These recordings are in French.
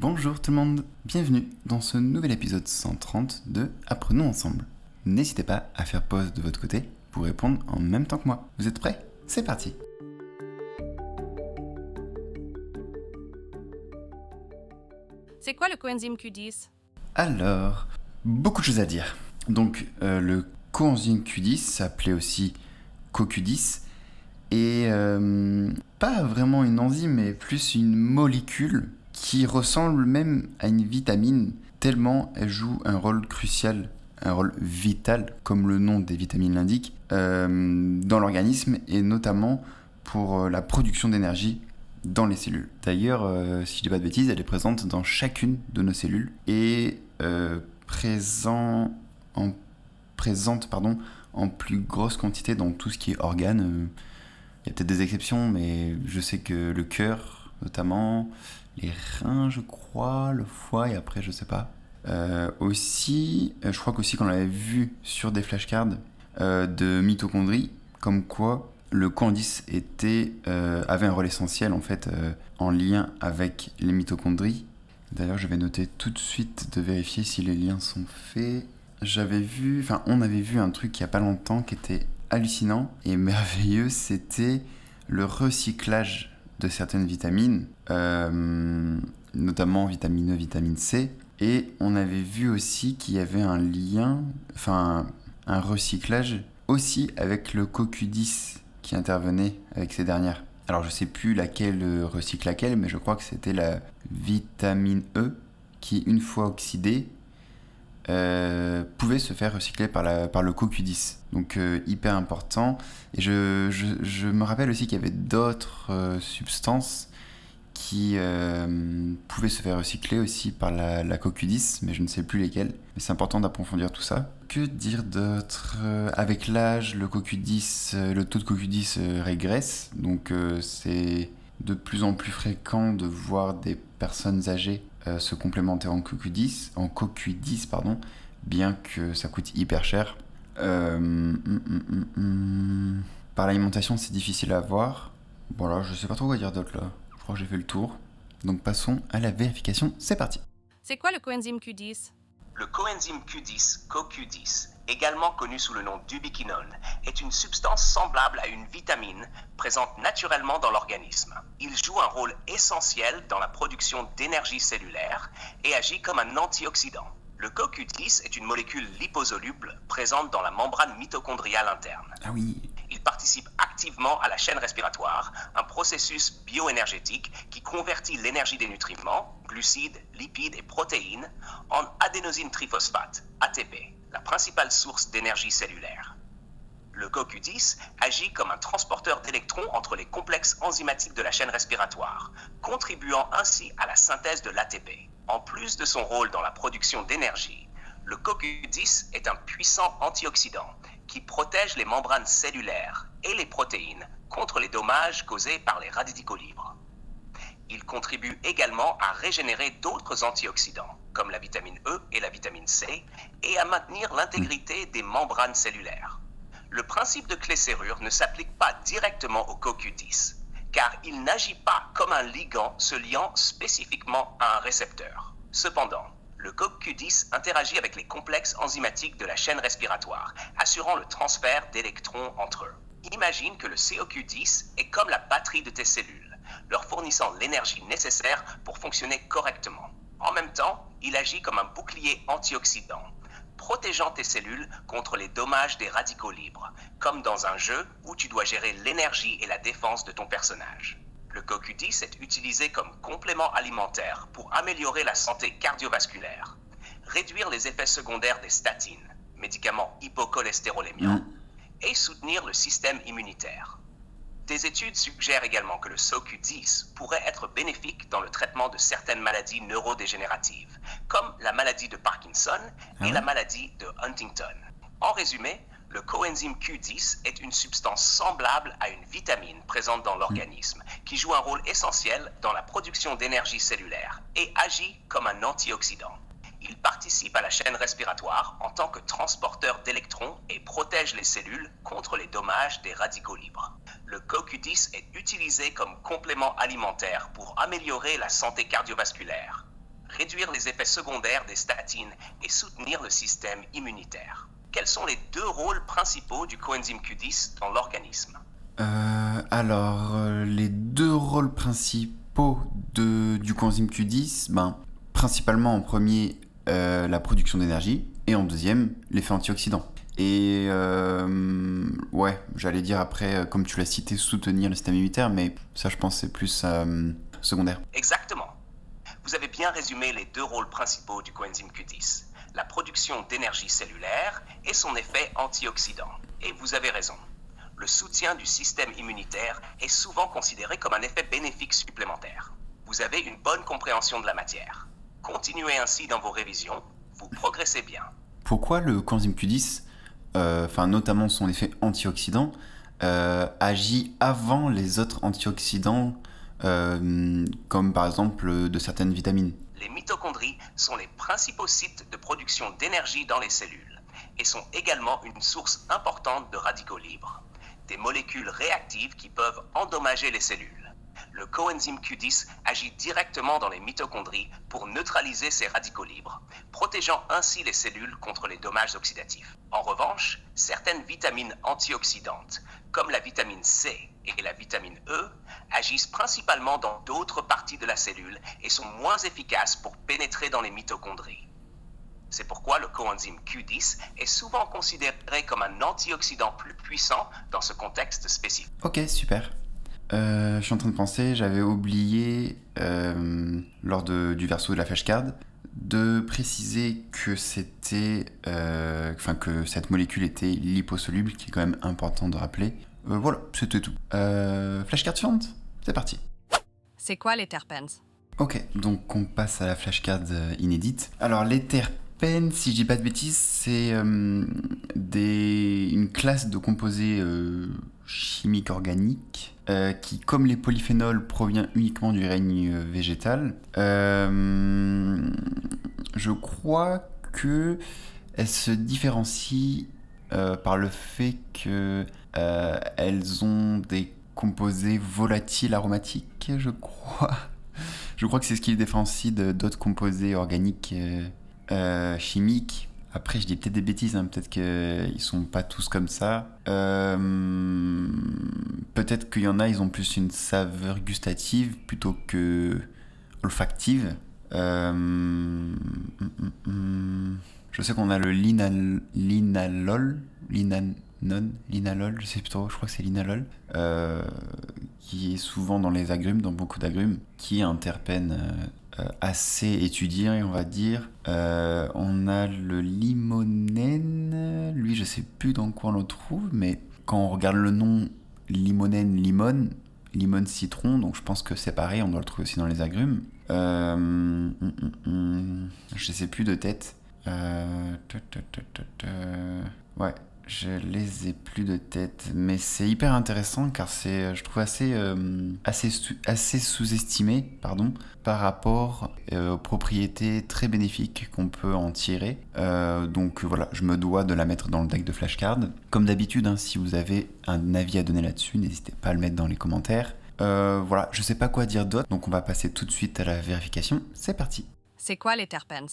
Bonjour tout le monde, bienvenue dans ce nouvel épisode 130 de Apprenons ensemble. N'hésitez pas à faire pause de votre côté pour répondre en même temps que moi. Vous êtes prêts? C'est parti! C'est quoi le coenzyme Q10? Alors, beaucoup de choses à dire. Donc, le coenzyme Q10 s'appelait aussi CoQ10 et pas vraiment une enzyme, mais plus une molécule qui ressemble même à une vitamine, tellement elle joue un rôle crucial, un rôle vital, comme le nom des vitamines l'indique, dans l'organisme et notamment pour la production d'énergie dans les cellules. D'ailleurs, si je dis pas de bêtises, elle est présente dans chacune de nos cellules et présente en plus grosse quantité dans tout ce qui est organes. Il y a peut-être des exceptions, mais je sais que le cœur, notamment, les reins, je crois, le foie, et après, je sais pas. Je crois qu'aussi qu'on l'avait vu sur des flashcards de mitochondries, comme quoi le CoQ10 avait un rôle essentiel en fait en lien avec les mitochondries. D'ailleurs, je vais noter tout de suite de vérifier si les liens sont faits. On avait vu un truc il n'y a pas longtemps qui était hallucinant et merveilleux, c'était le recyclage de certaines vitamines, notamment vitamine E, vitamine C. Et on avait vu aussi qu'il y avait un lien, un recyclage aussi avec le CoQ10 qui intervenait avec ces dernières. Alors je sais plus laquelle recycle laquelle, mais je crois que c'était la vitamine E qui, une fois oxydée, pouvait se faire recycler par le CoQ10. Donc hyper important. Et je me rappelle aussi qu'il y avait d'autres substances qui pouvaient se faire recycler aussi par la CoQ10, mais je ne sais plus lesquelles. Mais c'est important d'approfondir tout ça. Que dire d'autre? Avec l'âge, le taux de CoQ10 régresse, donc c'est de plus en plus fréquent de voir des personnes âgées se complémenter en CoQ10, bien que ça coûte hyper cher. Par l'alimentation, c'est difficile à voir. Voilà, je sais pas trop quoi dire d'autre là. Je crois que j'ai fait le tour. Donc passons à la vérification, c'est parti. C'est quoi le coenzyme Q10? Le coenzyme Q10, CoQ10, également connu sous le nom d'ubiquinone, est une substance semblable à une vitamine présente naturellement dans l'organisme. Il joue un rôle essentiel dans la production d'énergie cellulaire et agit comme un antioxydant. Le CoQ10 est une molécule liposoluble présente dans la membrane mitochondriale interne. Ah oui. Il participe activement à la chaîne respiratoire, un processus bioénergétique qui convertit l'énergie des nutriments, glucides, lipides et protéines, en adénosine triphosphate, ATP, la principale source d'énergie cellulaire. Le CoQ10 agit comme un transporteur d'électrons entre les complexes enzymatiques de la chaîne respiratoire, contribuant ainsi à la synthèse de l'ATP. En plus de son rôle dans la production d'énergie, le CoQ10 est un puissant antioxydant qui protège les membranes cellulaires et les protéines contre les dommages causés par les radicaux libres. Il contribue également à régénérer d'autres antioxydants, comme la vitamine E et la vitamine C, et à maintenir l'intégrité des membranes cellulaires. Le principe de clé-serrure ne s'applique pas directement au CoQ10, car il n'agit pas comme un ligand se liant spécifiquement à un récepteur. Cependant, le CoQ10 interagit avec les complexes enzymatiques de la chaîne respiratoire, assurant le transfert d'électrons entre eux. Imagine que le CoQ10 est comme la batterie de tes cellules, leur fournissant l'énergie nécessaire pour fonctionner correctement. En même temps, il agit comme un bouclier antioxydant, protégeant tes cellules contre les dommages des radicaux libres, comme dans un jeu où tu dois gérer l'énergie et la défense de ton personnage. Le CoQ10 est utilisé comme complément alimentaire pour améliorer la santé cardiovasculaire, réduire les effets secondaires des statines, médicaments hypocholestérolémiants, et soutenir le système immunitaire. Des études suggèrent également que le CoQ10 pourrait être bénéfique dans le traitement de certaines maladies neurodégénératives, comme la maladie de Parkinson et la maladie de Huntington. En résumé, le coenzyme Q10 est une substance semblable à une vitamine présente dans l'organisme qui joue un rôle essentiel dans la production d'énergie cellulaire et agit comme un antioxydant. Il participe à la chaîne respiratoire en tant que transporteur d'électrons et protège les cellules contre les dommages des radicaux libres. Le CoQ10 est utilisé comme complément alimentaire pour améliorer la santé cardiovasculaire, réduire les effets secondaires des statines et soutenir le système immunitaire. Quels sont les deux rôles principaux du coenzyme Q10 dans l'organisme? Les deux rôles principaux du coenzyme Q10, principalement en premier, la production d'énergie, et en deuxième, l'effet antioxydant. Et j'allais dire après, comme tu l'as cité, soutenir le système immunitaire, mais ça je pense c'est plus secondaire. Exactement. Vous avez bien résumé les deux rôles principaux du coenzyme Q10, la production d'énergie cellulaire et son effet antioxydant. Et vous avez raison. Le soutien du système immunitaire est souvent considéré comme un effet bénéfique supplémentaire. Vous avez une bonne compréhension de la matière. Continuez ainsi dans vos révisions, vous progressez bien. Pourquoi le coenzyme Q10, notamment son effet antioxydant, agit avant les autres antioxydants, comme par exemple de certaines vitamines? Les mitochondries sont les principaux sites de production d'énergie dans les cellules et sont également une source importante de radicaux libres, des molécules réactives qui peuvent endommager les cellules. Le coenzyme Q10 agit directement dans les mitochondries pour neutraliser ces radicaux libres, protégeant ainsi les cellules contre les dommages oxydatifs. En revanche, certaines vitamines antioxydantes, comme la vitamine C et la vitamine E, agissent principalement dans d'autres parties de la cellule et sont moins efficaces pour pénétrer dans les mitochondries. C'est pourquoi le coenzyme Q10 est souvent considéré comme un antioxydant plus puissant dans ce contexte spécifique. Ok, super. Je suis en train de penser, j'avais oublié, lors du verso de la flashcard, de préciser que que cette molécule était liposoluble, qui est quand même important de rappeler. C'était tout. Flashcard suivante, c'est parti. C'est quoi les terpènes? Ok, donc on passe à la flashcard inédite. Alors les terpènes, si je dis pas de bêtises, c'est une classe de composés chimiques organiques qui, comme les polyphénols, provient uniquement du règne végétal. Je crois qu'elles se différencient par le fait qu'elles ont des composés volatiles aromatiques, je crois. Je crois que c'est ce qui les différencie d'autres composés organiques chimiques. Après, je dis peut-être des bêtises, peut-être qu'ils ne sont pas tous comme ça. Peut-être qu'il y en a, ils ont plus une saveur gustative plutôt que olfactive. Je sais qu'on a le linalol, je sais plus trop, je crois que c'est linalol, qui est souvent dans les agrumes, dans beaucoup d'agrumes, qui est un terpène assez étudié, on va dire. On a le limonène, lui je sais plus dans quoi on le trouve, mais quand on regarde le nom limonène, limone citron, donc je pense que c'est pareil, on doit le trouver aussi dans les agrumes. Je sais plus de tête. Je les ai plus de tête, mais c'est hyper intéressant car c'est, je trouve, assez sous-estimé, par rapport aux propriétés très bénéfiques qu'on peut en tirer. Donc voilà, je me dois de la mettre dans le deck de flashcard. Comme d'habitude, si vous avez un avis à donner là-dessus, n'hésitez pas à le mettre dans les commentaires. Je sais pas quoi dire d'autre, donc on va passer tout de suite à la vérification. C'est parti. C'est quoi les terpènes ?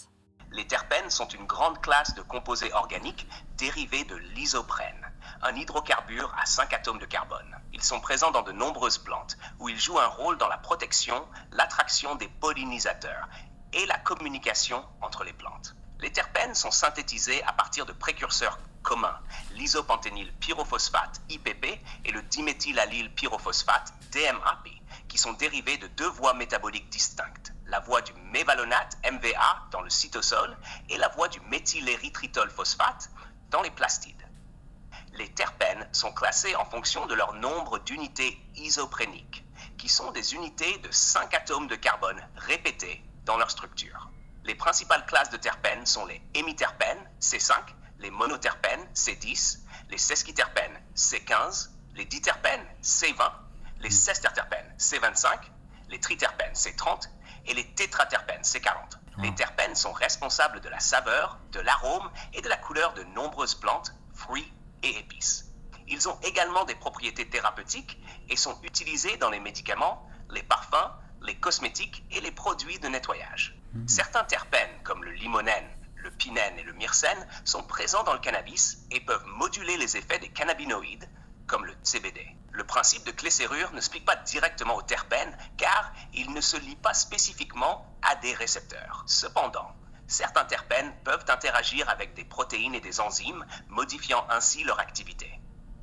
Les terpènes sont une grande classe de composés organiques dérivés de l'isoprène, un hydrocarbure à 5 atomes de carbone. Ils sont présents dans de nombreuses plantes, où ils jouent un rôle dans la protection, l'attraction des pollinisateurs et la communication entre les plantes. Les terpènes sont synthétisés à partir de précurseurs communs, l'isopentényl pyrophosphate IPP et le diméthylallyl pyrophosphate DMAPP, qui sont dérivés de deux voies métaboliques distinctes, la voie du mévalonate MVA dans le cytosol et la voie du méthylérythritol phosphate dans les plastides. Les terpènes sont classés en fonction de leur nombre d'unités isopréniques, qui sont des unités de 5 atomes de carbone répétés dans leur structure. Les principales classes de terpènes sont les hémiterpènes C5, les monoterpènes C10, les sesquiterpènes C15, les diterpènes C20, les sexterpènes C25, les triterpènes C30 et les tétraterpènes C40. Les terpènes sont responsables de la saveur, de l'arôme et de la couleur de nombreuses plantes, fruits et épices. Ils ont également des propriétés thérapeutiques et sont utilisés dans les médicaments, les parfums, les cosmétiques et les produits de nettoyage. Certains terpènes, comme le limonène, le pinène et le myrcène, sont présents dans le cannabis et peuvent moduler les effets des cannabinoïdes, comme le CBD. Le principe de clé-serrure ne se plie pas directement aux terpènes, car il ne se lie pas spécifiquement à des récepteurs. Cependant, certains terpènes peuvent interagir avec des protéines et des enzymes, modifiant ainsi leur activité.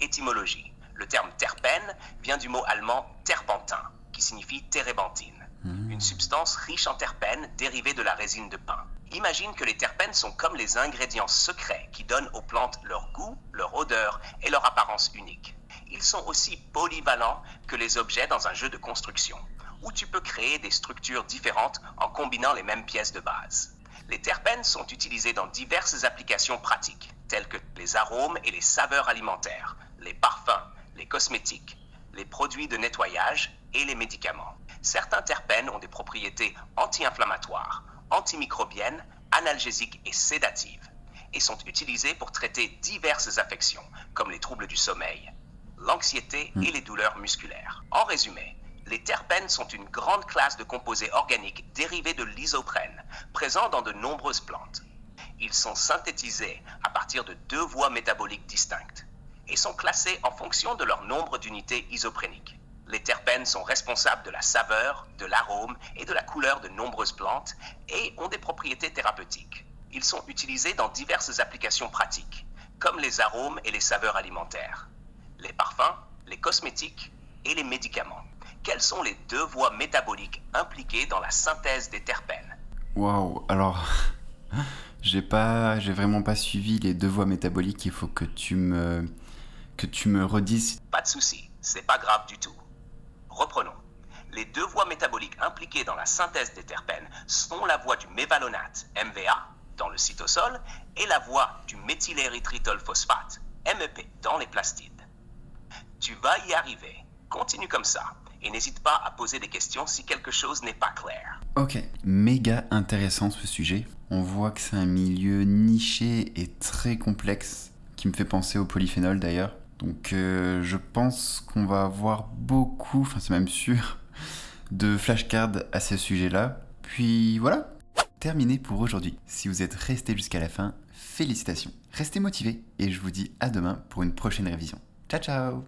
Étymologie. Le terme terpène vient du mot allemand terpentin, qui signifie térébenthine, une substance riche en terpènes dérivée de la résine de pin. Imagine que les terpènes sont comme les ingrédients secrets qui donnent aux plantes leur goût, leur odeur et leur apparence unique. Ils sont aussi polyvalents que les objets dans un jeu de construction, où tu peux créer des structures différentes en combinant les mêmes pièces de base. Les terpènes sont utilisés dans diverses applications pratiques, telles que les arômes et les saveurs alimentaires, les parfums, les cosmétiques, les produits de nettoyage et les médicaments. Certains terpènes ont des propriétés anti-inflammatoires, antimicrobiennes, analgésiques et sédatives, et sont utilisés pour traiter diverses affections, comme les troubles du sommeil, l'anxiété et les douleurs musculaires. En résumé, les terpènes sont une grande classe de composés organiques dérivés de l'isoprène, présents dans de nombreuses plantes. Ils sont synthétisés à partir de 2 voies métaboliques distinctes et sont classés en fonction de leur nombre d'unités isopréniques. Les terpènes sont responsables de la saveur, de l'arôme et de la couleur de nombreuses plantes et ont des propriétés thérapeutiques. Ils sont utilisés dans diverses applications pratiques, comme les arômes et les saveurs alimentaires, les parfums, les cosmétiques et les médicaments. Quelles sont les 2 voies métaboliques impliquées dans la synthèse des terpènes? Waouh, alors j'ai vraiment pas suivi les 2 voies métaboliques, il faut que tu me redises. Pas de souci, c'est pas grave du tout. Reprenons. Les 2 voies métaboliques impliquées dans la synthèse des terpènes sont la voie du mévalonate, MVA, dans le cytosol, et la voie du méthylérythritolphosphate, MEP, dans les plastides. Tu vas y arriver. Continue comme ça et n'hésite pas à poser des questions si quelque chose n'est pas clair. Ok, méga intéressant ce sujet. On voit que c'est un milieu niché et très complexe qui me fait penser au polyphénol d'ailleurs. Donc je pense qu'on va avoir beaucoup, enfin c'est même sûr, de flashcards à ce sujet-là. Puis voilà, terminé pour aujourd'hui. Si vous êtes resté jusqu'à la fin, félicitations. Restez motivés et je vous dis à demain pour une prochaine révision. Ciao ciao.